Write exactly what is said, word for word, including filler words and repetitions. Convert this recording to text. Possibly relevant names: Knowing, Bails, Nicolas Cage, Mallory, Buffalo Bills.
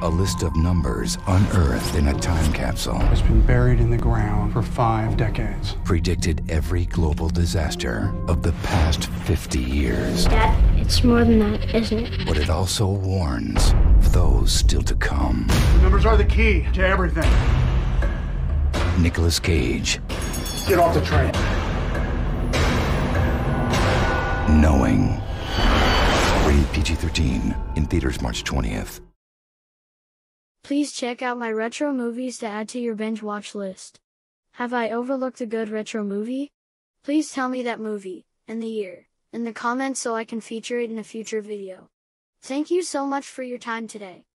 a list of numbers unearthed in a time capsule. It's been buried in the ground for five decades. Predicted every global disaster of the past fifty years. Dad, it's more than that, isn't it? But it also warns of those still to come. The numbers are the key to everything. Nicolas Cage. Get off the train. Knowing. Rated P G thirteen. In theaters March twentieth. Please check out my retro movies to add to your binge watch list. Have I overlooked a good retro movie? Please tell me that movie, and the year, in the comments so I can feature it in a future video. Thank you so much for your time today.